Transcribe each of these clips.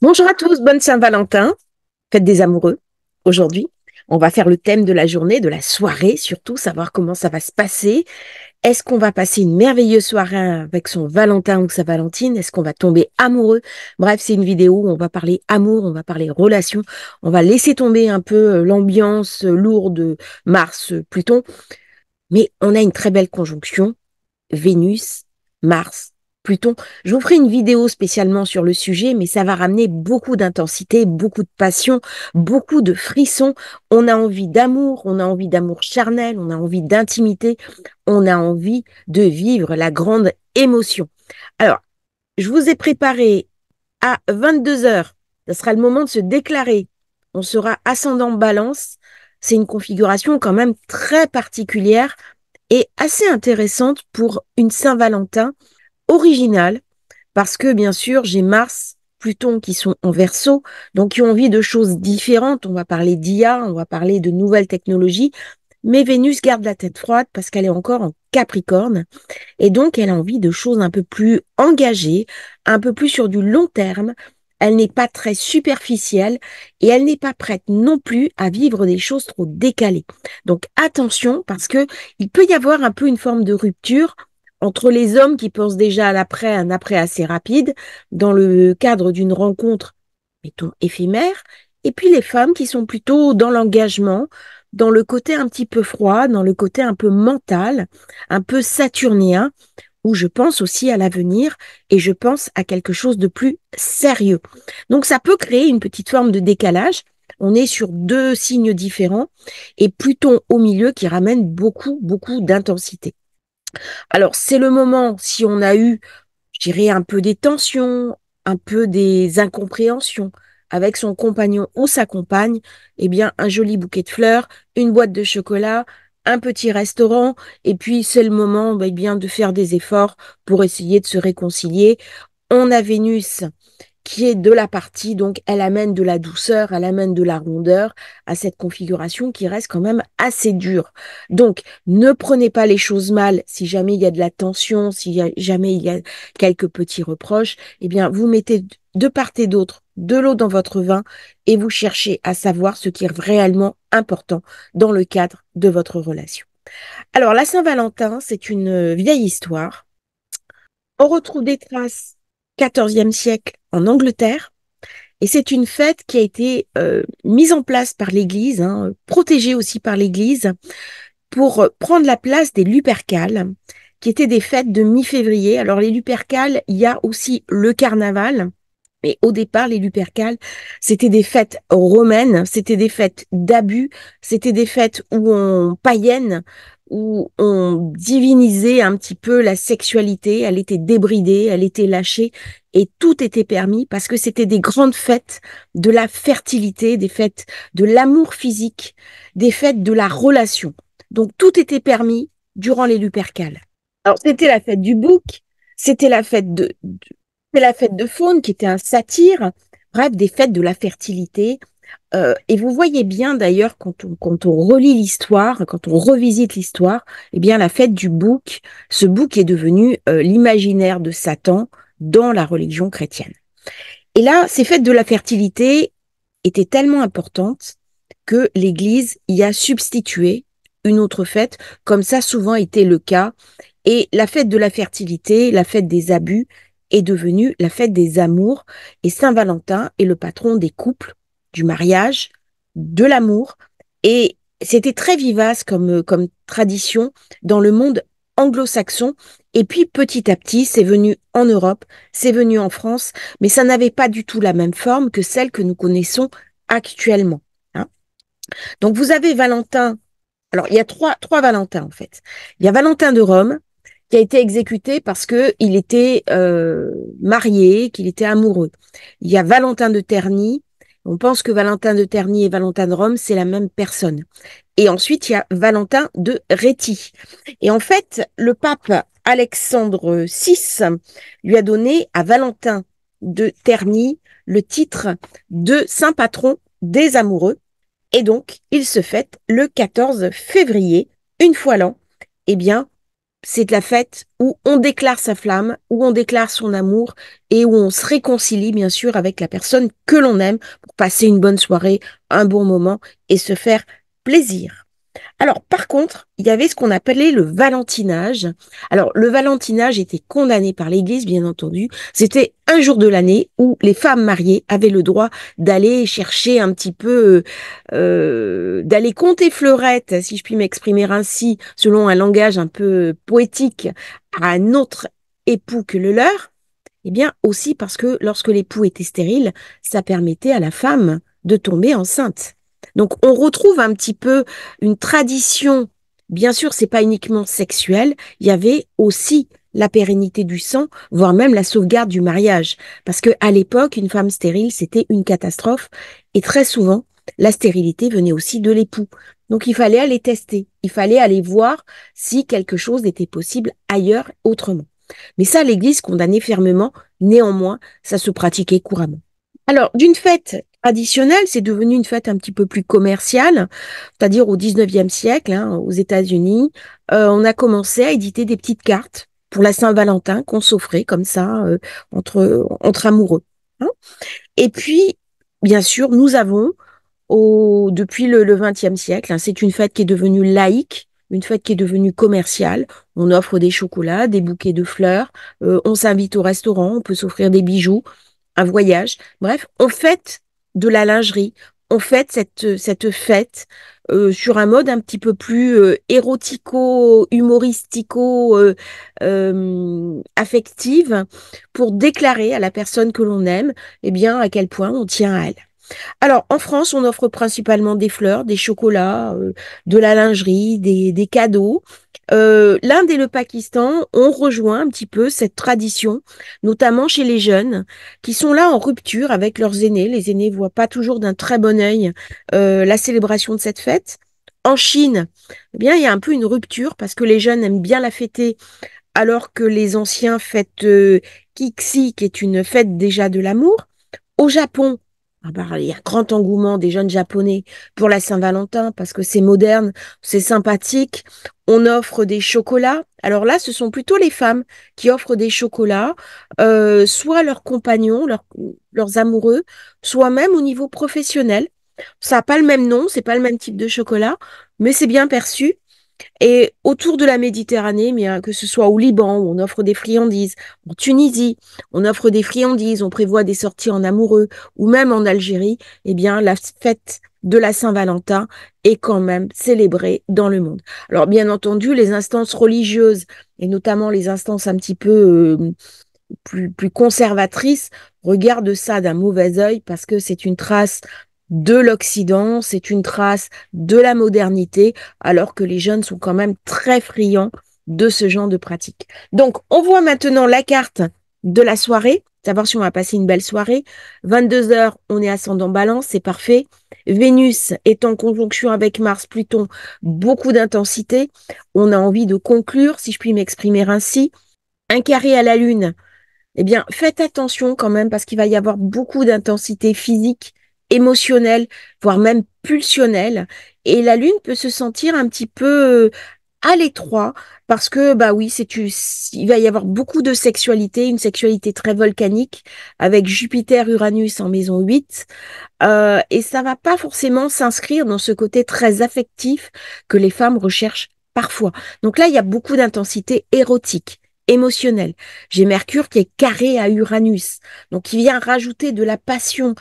Bonjour à tous, bonne Saint-Valentin, fête des amoureux. Aujourd'hui, on va faire le thème de la journée, de la soirée, surtout savoir comment ça va se passer. Est-ce qu'on va passer une merveilleuse soirée avec son Valentin ou sa Valentine? Est-ce qu'on va tomber amoureux? Bref, c'est une vidéo où on va parler amour, on va parler relations, on va laisser tomber un peu l'ambiance lourde Mars-Pluton. Mais on a une très belle conjonction, Vénus-Mars. Pluton. Je vous ferai une vidéo spécialement sur le sujet, mais ça va ramener beaucoup d'intensité, beaucoup de passion, beaucoup de frissons. On a envie d'amour, charnel, on a envie d'intimité, on a envie de vivre la grande émotion. Alors, je vous ai préparé à 22h, ça sera le moment de se déclarer. On sera ascendant Balance, c'est une configuration quand même très particulière et assez intéressante pour une Saint-Valentin original, parce que bien sûr j'ai Mars, Pluton qui sont en Verseau, donc qui ont envie de choses différentes. On va parler d'IA, on va parler de nouvelles technologies, mais Vénus garde la tête froide parce qu'elle est encore en Capricorne et donc elle a envie de choses un peu plus engagées, un peu plus sur du long terme. Elle n'est pas très superficielle et elle n'est pas prête non plus à vivre des choses trop décalées. Donc attention, parce que il peut y avoir un peu une forme de rupture entre les hommes qui pensent déjà à l'après, un après assez rapide, dans le cadre d'une rencontre, mettons, éphémère, et puis les femmes qui sont plutôt dans l'engagement, dans le côté un petit peu froid, dans le côté un peu mental, un peu saturnien, où je pense aussi à l'avenir et je pense à quelque chose de plus sérieux. Donc ça peut créer une petite forme de décalage. On est sur deux signes différents et Pluton au milieu qui ramène beaucoup d'intensité. Alors, c'est le moment, si on a eu, je dirais, un peu des tensions, un peu des incompréhensions avec son compagnon ou sa compagne, eh bien, un joli bouquet de fleurs, une boîte de chocolat, un petit restaurant, et puis c'est le moment, eh bien, de faire des efforts pour essayer de se réconcilier. On a Vénus qui est de la partie, donc elle amène de la douceur, elle amène de la rondeur à cette configuration qui reste quand même assez dure. Donc, ne prenez pas les choses mal. Si jamais il y a de la tension, si jamais il y a quelques petits reproches, eh bien, vous mettez de part et d'autre de l'eau dans votre vin et vous cherchez à savoir ce qui est réellement important dans le cadre de votre relation. Alors, la Saint-Valentin, c'est une vieille histoire. On retrouve des traces 14e siècle en Angleterre, et c'est une fête qui a été mise en place par l'Église, hein, protégée aussi par l'Église, pour prendre la place des Lupercales, qui étaient des fêtes de mi-février. Alors les Lupercales, il y a aussi le carnaval, mais au départ les Lupercales, c'était des fêtes romaines, c'était des fêtes d'abus, c'était des fêtes où on païenne, où on divinisait un petit peu la sexualité, elle était débridée, elle était lâchée, et tout était permis parce que c'était des grandes fêtes de la fertilité, des fêtes de l'amour physique, des fêtes de la relation. Donc tout était permis durant les Lupercales. Alors c'était la fête du bouc, c'était la fête de Faune qui était un satyre, bref des fêtes de la fertilité. Et vous voyez bien d'ailleurs quand on relit l'histoire, quand on revisite l'histoire, eh bien la fête du bouc, ce bouc est devenu l'imaginaire de Satan dans la religion chrétienne. Et là, ces fêtes de la fertilité étaient tellement importantes que l'Église y a substitué une autre fête, comme ça souvent était le cas. Et la fête de la fertilité, la fête des abus, est devenue la fête des amours. Et Saint-Valentin est le patron des couples, du mariage, de l'amour, et c'était très vivace comme tradition dans le monde anglo-saxon, et puis petit à petit, c'est venu en Europe, c'est venu en France, mais ça n'avait pas du tout la même forme que celle que nous connaissons actuellement, hein. Donc vous avez Valentin, alors il y a trois Valentins en fait. Il y a Valentin de Rome, qui a été exécuté parce que il était marié, qu'il était amoureux. Il y a Valentin de Terni, on pense que Valentin de Terni et Valentin de Rome, c'est la même personne. Et ensuite, il y a Valentin de Réti. Et en fait, le pape Alexandre VI lui a donné à Valentin de Terni le titre de saint patron des amoureux. Et donc, il se fête le 14 février, une fois l'an. Eh bien, c'est de la fête où on déclare sa flamme, où on déclare son amour et où on se réconcilie bien sûr avec la personne que l'on aime pour passer une bonne soirée, un bon moment et se faire plaisir. Alors par contre, il y avait ce qu'on appelait le valentinage. Alors le valentinage était condamné par l'Église, bien entendu. C'était un jour de l'année où les femmes mariées avaient le droit d'aller chercher un petit peu, d'aller compter fleurette, si je puis m'exprimer ainsi, selon un langage un peu poétique, à un autre époux que le leur. Eh bien aussi parce que lorsque l'époux était stérile, ça permettait à la femme de tomber enceinte. Donc, on retrouve un petit peu une tradition. Bien sûr, c'est pas uniquement sexuel. Il y avait aussi la pérennité du sang, voire même la sauvegarde du mariage. Parce que à l'époque, une femme stérile, c'était une catastrophe. Et très souvent, la stérilité venait aussi de l'époux. Donc, il fallait aller tester. Il fallait aller voir si quelque chose était possible ailleurs, autrement. Mais ça, l'Église condamnait fermement. Néanmoins, ça se pratiquait couramment. Alors, d'une fête traditionnelle, c'est devenu une fête un petit peu plus commerciale, c'est-à-dire au 19e siècle, hein, aux États-Unis, on a commencé à éditer des petites cartes pour la Saint-Valentin qu'on s'offrait comme ça entre amoureux. Hein. Et puis, bien sûr, nous avons, depuis le 20e siècle, hein, c'est une fête qui est devenue laïque, une fête qui est devenue commerciale. On offre des chocolats, des bouquets de fleurs, on s'invite au restaurant, on peut s'offrir des bijoux, un voyage. Bref, on fête de la lingerie, on fête cette fête sur un mode un petit peu plus érotico-humoristico-affective pour déclarer à la personne que l'on aime eh bien, à quel point on tient à elle. Alors, en France, on offre principalement des fleurs, des chocolats, de la lingerie, des cadeaux. L'Inde et le Pakistan ont rejoint un petit peu cette tradition, notamment chez les jeunes, qui sont là en rupture avec leurs aînés. Les aînés voient pas toujours d'un très bon œil la célébration de cette fête. En Chine, eh bien, il y a un peu une rupture parce que les jeunes aiment bien la fêter, alors que les anciens fêtent Qixi, qui est une fête déjà de l'amour. Au Japon, il y a un grand engouement des jeunes japonais pour la Saint-Valentin parce que c'est moderne, c'est sympathique. On offre des chocolats. Alors là, ce sont plutôt les femmes qui offrent des chocolats, soit leurs compagnons, leurs amoureux, soit même au niveau professionnel. Ça n'a pas le même nom, c'est pas le même type de chocolat, mais c'est bien perçu. Et autour de la Méditerranée, bien que ce soit au Liban où on offre des friandises, en Tunisie on offre des friandises, on prévoit des sorties en amoureux, ou même en Algérie, eh bien la fête de la Saint-Valentin est quand même célébrée dans le monde. Alors bien entendu, les instances religieuses et notamment les instances un petit peu plus conservatrices regardent ça d'un mauvais œil parce que c'est une trace de l'Occident, c'est une trace de la modernité, alors que les jeunes sont quand même très friands de ce genre de pratique. Donc, on voit maintenant la carte de la soirée, savoir si on va passer une belle soirée. 22h, on est ascendant Balance, c'est parfait. Vénus est en conjonction avec Mars, Pluton, beaucoup d'intensité. On a envie de conclure, si je puis m'exprimer ainsi. Un carré à la Lune, eh bien, faites attention quand même, parce qu'il va y avoir beaucoup d'intensité physique, émotionnelle, voire même pulsionnelle, et la Lune peut se sentir un petit peu à l'étroit parce que bah oui, il va y avoir beaucoup de sexualité, une sexualité très volcanique avec Jupiter Uranus en maison 8 et ça va pas forcément s'inscrire dans ce côté très affectif que les femmes recherchent parfois. Donc là, il y a beaucoup d'intensité érotique, émotionnel. J'ai Mercure qui est carré à Uranus, donc il vient rajouter de la passion.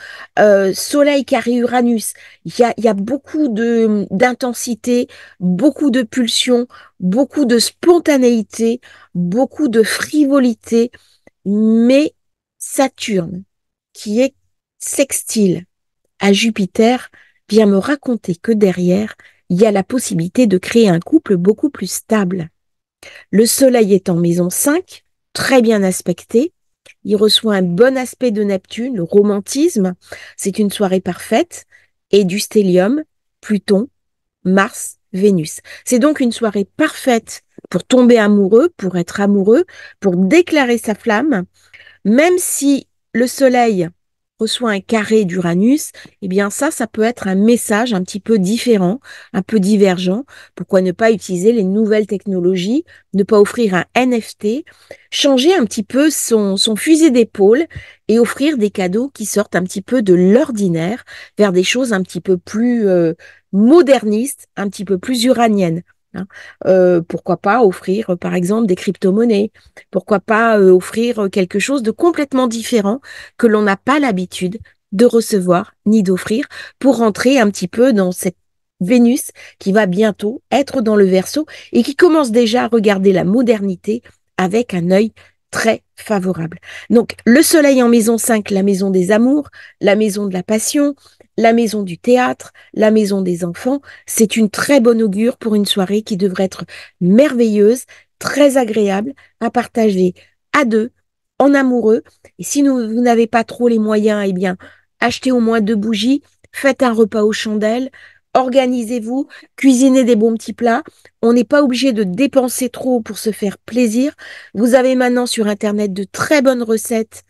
Soleil carré Uranus, il y a beaucoup d'intensité, beaucoup de pulsions, beaucoup de spontanéité, beaucoup de frivolité, mais Saturne, qui est sextile à Jupiter, vient me raconter que derrière, il y a la possibilité de créer un couple beaucoup plus stable. Le Soleil est en maison 5, très bien aspecté. Il reçoit un bon aspect de Neptune, le romantisme. C'est une soirée parfaite. Et du stellium, Pluton, Mars, Vénus. C'est donc une soirée parfaite pour tomber amoureux, pour être amoureux, pour déclarer sa flamme. Même si le Soleil reçoit un carré d'Uranus, eh bien ça peut être un message un petit peu différent, un peu divergent. Pourquoi ne pas utiliser les nouvelles technologies, ne pas offrir un NFT, changer un petit peu son fusil d'épaule et offrir des cadeaux qui sortent un petit peu de l'ordinaire vers des choses un petit peu plus modernistes, un petit peu plus uraniennes. Pourquoi pas offrir par exemple des crypto-monnaies, pourquoi pas offrir quelque chose de complètement différent que l'on n'a pas l'habitude de recevoir ni d'offrir, pour rentrer un petit peu dans cette Vénus qui va bientôt être dans le Verseau et qui commence déjà à regarder la modernité avec un œil très favorable. Donc le soleil en maison 5, la maison des amours, la maison de la passion, la maison du théâtre, la maison des enfants, c'est une très bonne augure pour une soirée qui devrait être merveilleuse, très agréable, à partager à deux, en amoureux. Et si vous n'avez pas trop les moyens, eh bien, achetez au moins 2 bougies, faites un repas aux chandelles, organisez-vous, cuisinez des bons petits plats. On n'est pas obligé de dépenser trop pour se faire plaisir. Vous avez maintenant sur Internet de très bonnes recettes.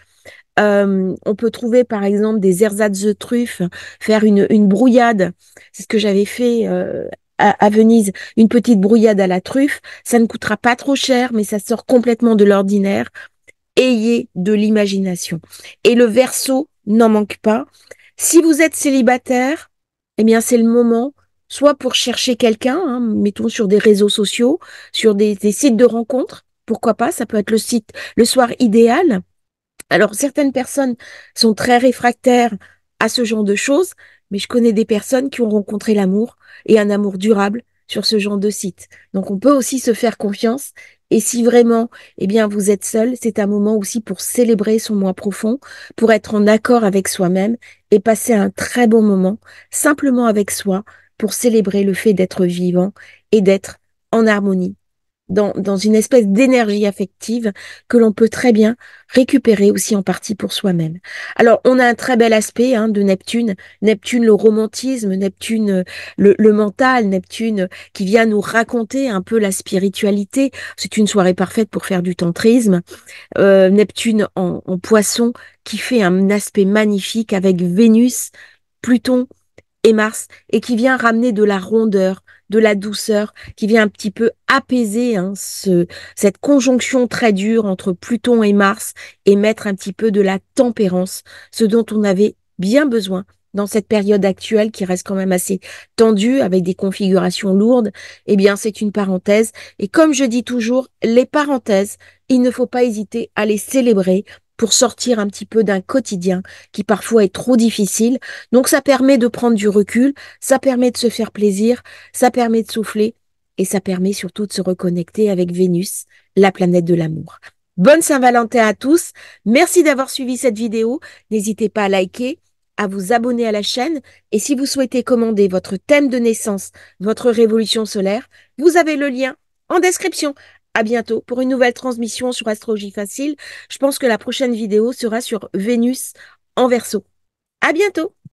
On peut trouver par exemple des ersatz de truffes, faire une brouillade, c'est ce que j'avais fait à Venise, une petite brouillade à la truffe, ça ne coûtera pas trop cher, mais ça sort complètement de l'ordinaire. Ayez de l'imagination. Et le Verseau n'en manque pas. Si vous êtes célibataire, eh bien c'est le moment, soit pour chercher quelqu'un, mettons sur des réseaux sociaux, sur des sites de rencontres, pourquoi pas, ça peut être le soir idéal. Alors, certaines personnes sont très réfractaires à ce genre de choses, mais je connais des personnes qui ont rencontré l'amour et un amour durable sur ce genre de site. Donc, on peut aussi se faire confiance. Et si vraiment, eh bien, vous êtes seul, c'est un moment aussi pour célébrer son moi profond, pour être en accord avec soi-même et passer un très bon moment simplement avec soi pour célébrer le fait d'être vivant et d'être en harmonie. Dans une espèce d'énergie affective que l'on peut très bien récupérer aussi en partie pour soi-même. Alors, on a un très bel aspect de Neptune. Neptune, le romantisme, Neptune, le mental, Neptune qui vient nous raconter un peu la spiritualité. C'est une soirée parfaite pour faire du tantrisme. Neptune en poisson qui fait un aspect magnifique avec Vénus, Pluton et Mars, et qui vient ramener de la rondeur, de la douceur, qui vient un petit peu apaiser cette conjonction très dure entre Pluton et Mars et mettre un petit peu de la tempérance, ce dont on avait bien besoin dans cette période actuelle qui reste quand même assez tendue avec des configurations lourdes. Eh bien, c'est une parenthèse. Et comme je dis toujours, les parenthèses, il ne faut pas hésiter à les célébrer pour sortir un petit peu d'un quotidien qui parfois est trop difficile. Donc ça permet de prendre du recul, ça permet de se faire plaisir, ça permet de souffler et ça permet surtout de se reconnecter avec Vénus, la planète de l'amour. Bonne Saint-Valentin à tous, merci d'avoir suivi cette vidéo, n'hésitez pas à liker, à vous abonner à la chaîne et si vous souhaitez commander votre thème de naissance, votre révolution solaire, vous avez le lien en description. À bientôt pour une nouvelle transmission sur Astrologie Facile. Je pense que la prochaine vidéo sera sur Vénus en Verseau. À bientôt!